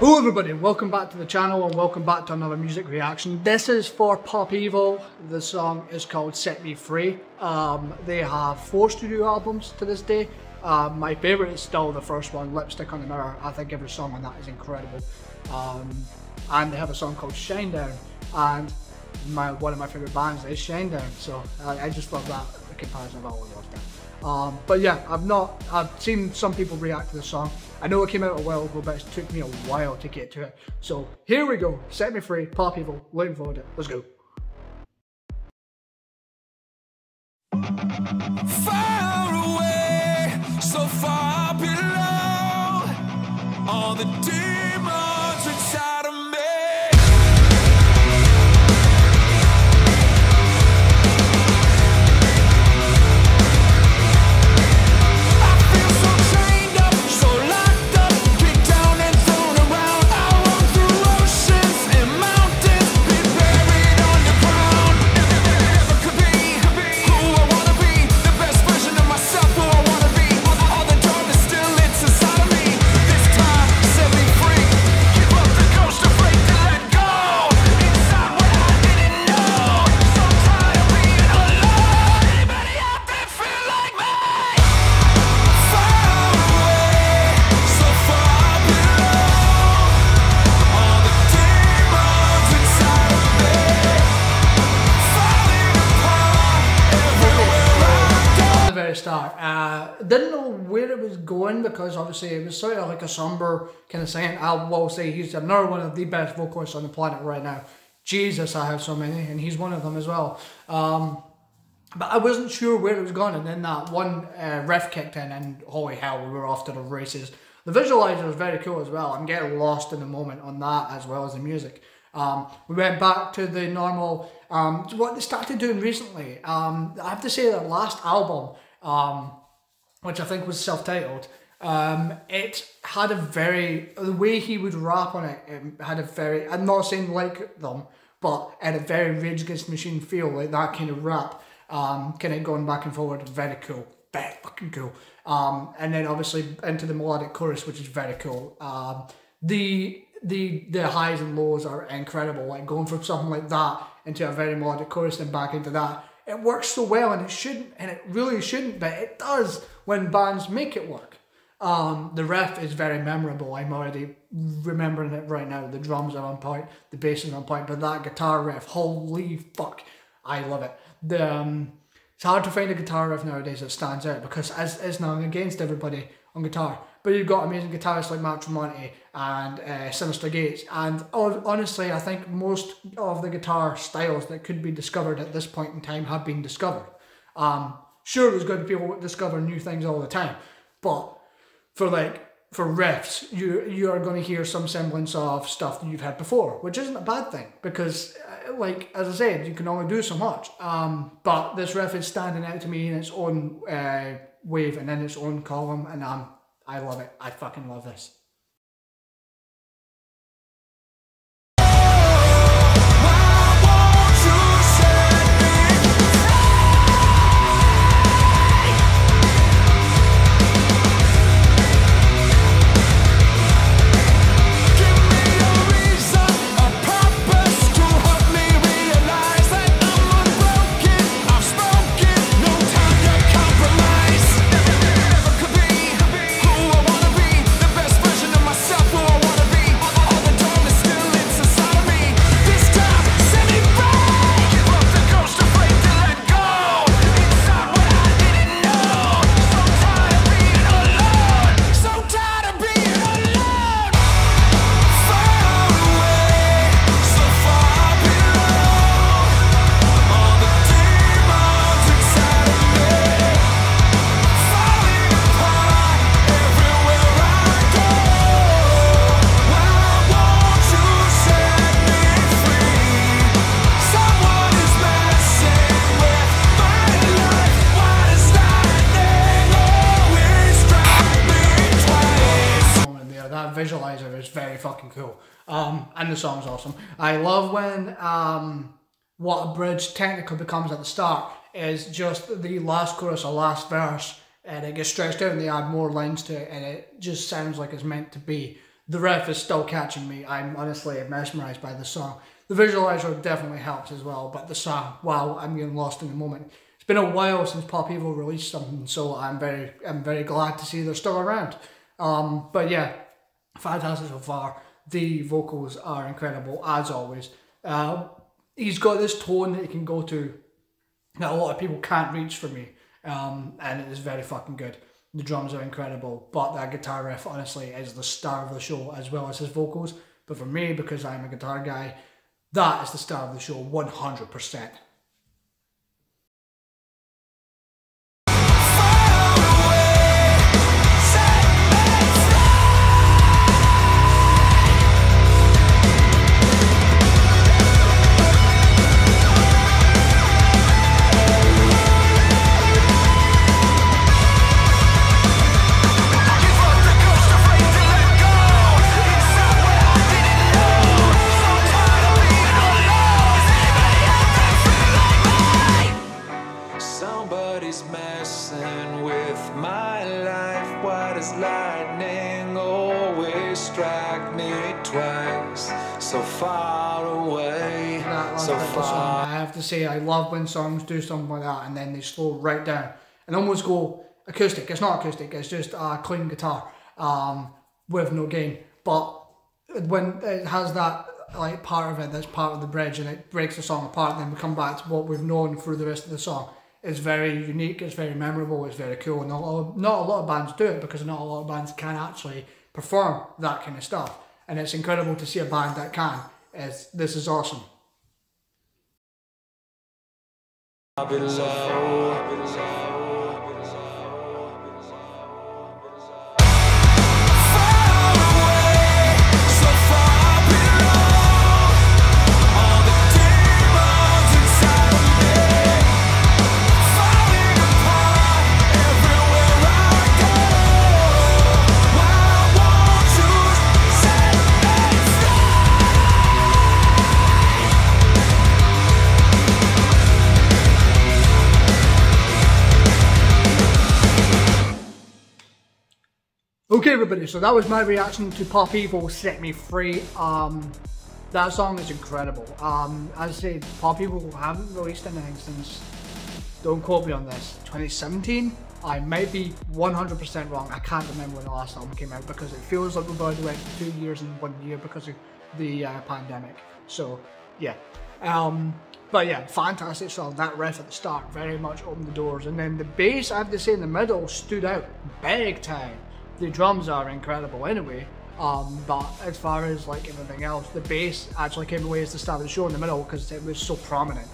Hello everybody, welcome back to the channel and welcome back to another music reaction. This is for Pop Evil. The song is called Set Me Free. They have 4 studio albums to this day. My favourite is still the first one, Lipstick on the Mirror. I think every song on that is incredible. And they have a song called Shine Down, and one of my favourite bands is Shine Down, so I just love that comparison of all of those things. But yeah, I've seen some people react to the song. I know it came out a while ago, but it took me a while to get to it. So here we go, Set Me Free, Pop Evil, looking forward to it, let's go. Far away, so far below, all the demons inside of me. Start. Didn't know where it was going, because obviously it was sort of like a somber kind of saying. I will say he's another one of the best vocalists on the planet right now. Jesus, I have so many, and he's one of them as well. But I wasn't sure where it was going, and then that one riff kicked in and holy hell, we were off to the races. The visualizer was very cool as well. I'm getting lost in the moment on that as well as the music. We went back to the normal, what they started doing recently. I have to say their last album, which I think was self-titled, it had a very, the way he would rap on it, it had a very, I'm not saying like them, but had a very Rage Against the Machine feel, like that kind of rap, kind of going back and forward, very cool, very fucking cool. And then obviously into the melodic chorus, which is very cool. The highs and lows are incredible, like going from something like that into a very melodic chorus and back into that. It works so well, and it shouldn't, and it really shouldn't, but it does when bands make it work. The riff is very memorable. I'm already remembering it right now. The drums are on point, the bass is on point, but that guitar riff, holy fuck, I love it. It's hard to find a guitar riff nowadays that stands out, because it's not against everybody on guitar, but you've got amazing guitarists like Matt Tremonti and Sinister Gates, and honestly I think most of the guitar styles that could be discovered at this point in time have been discovered. Sure, there's going to be people that discover new things all the time, but for riffs, you are going to hear some semblance of stuff that you've had before, which isn't a bad thing, because like as I said, you can only do so much. But this riff is standing out to me in its own wave and in its own column, and I love it. I fucking love this. Visualizer is very fucking cool, and the song's awesome. I love when what a bridge technical becomes at the start is just the last chorus or last verse, and it gets stretched out and they add more lines to it, and it just sounds like it's meant to be. The riff is still catching me. I'm honestly mesmerized by the song. The visualizer definitely helps as well, but the song, wow, I'm getting lost in the moment. It's been a while since Pop Evil released something, so I'm very glad to see they're still around. But yeah, fantastic so far. The vocals are incredible, as always. He's got this tone that he can go to that a lot of people can't reach for me, and it is very fucking good. The drums are incredible, but that guitar riff, honestly, is the star of the show, as well as his vocals. But for me, because I'm a guitar guy, that is the star of the show, 100%. I have to say, I love when songs do something like that and then they slow right down and almost go acoustic. It's not acoustic, it's just a clean guitar with no gain. But when it has that like part of it that's part of the bridge and it breaks the song apart, and then we come back to what we've known through the rest of the song, it's very unique, it's very memorable, it's very cool. And not a lot of bands do it, because not a lot of bands can actually perform that kind of stuff. And it's incredible to see a band that can. This is awesome. Okay everybody, so that was my reaction to Pop Evil, Set Me Free. That song is incredible. As I say, Pop Evil haven't released anything since, don't quote me on this, 2017? I might be 100% wrong. I can't remember when the last album came out, because it feels like we've already went for 2 years and 1 year because of the pandemic. So yeah. But yeah, fantastic song. That riff at the start very much opened the doors. And then the bass, I have to say, in the middle stood out big time. The drums are incredible anyway, but as far as like everything else, the bass actually came away as the star of the show in the middle, because it was so prominent.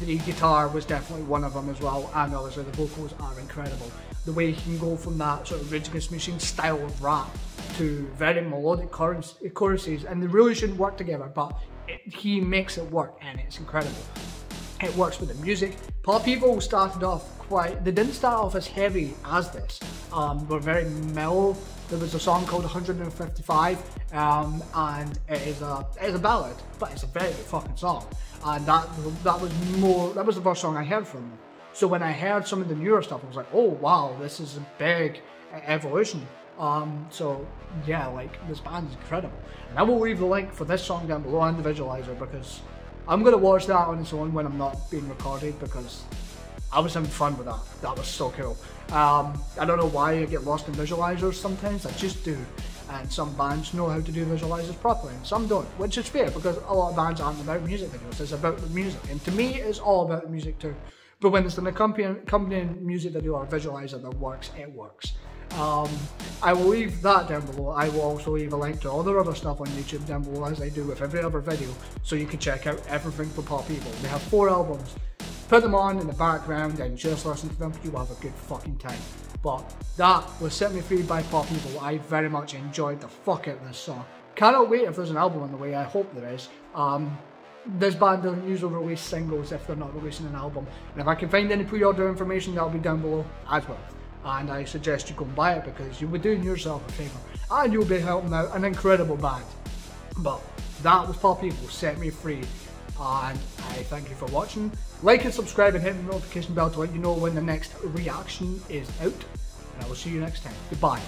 The guitar was definitely one of them as well, and obviously the vocals are incredible. The way you can go from that sort of Rage Against the Machine style of rap to very melodic choruses, and they really shouldn't work together, but he makes it work, and it's incredible. It works with the music. Pop Evil started off quite, they didn't start off as heavy as this. They were very mellow. There was a song called 155, and it is a ballad, but it's a very good fucking song. And that was the first song I heard from them. So when I heard some of the newer stuff, I was like, oh wow, this is a big evolution. So yeah, like this band is incredible. And I will leave the link for this song down below and the visualizer, because I'm going to watch that on its own when I'm not being recorded, because I was having fun with that. That was so cool. I don't know why I get lost in visualizers sometimes. I just do. And some bands know how to do visualizers properly and some don't, which is fair, because a lot of bands aren't about music videos. It's about the music. And to me, it's all about the music too. But when it's an accompanying music video or visualizer that works, it works. I will leave that down below. I will also leave a link to all their other stuff on YouTube down below, as I do with every other video, so you can check out everything for Pop Evil. They have 4 albums. Put them on in the background and just listen to them. You have a good fucking time. But that was Set Me Free by Pop Evil. I very much enjoyed the fuck out of this song. Cannot wait if there's an album on the way. I hope there is. This band doesn't usually release singles if they're not releasing an album. And if I can find any pre-order information, that'll be down below as well. And I suggest you go and buy it, because you'll be doing yourself a favour and you'll be helping out an incredible band. But that was Pop Evil, Set Me Free, and I thank you for watching. Like and subscribe and hit the notification bell to let you know when the next reaction is out, and I will see you next time. Goodbye.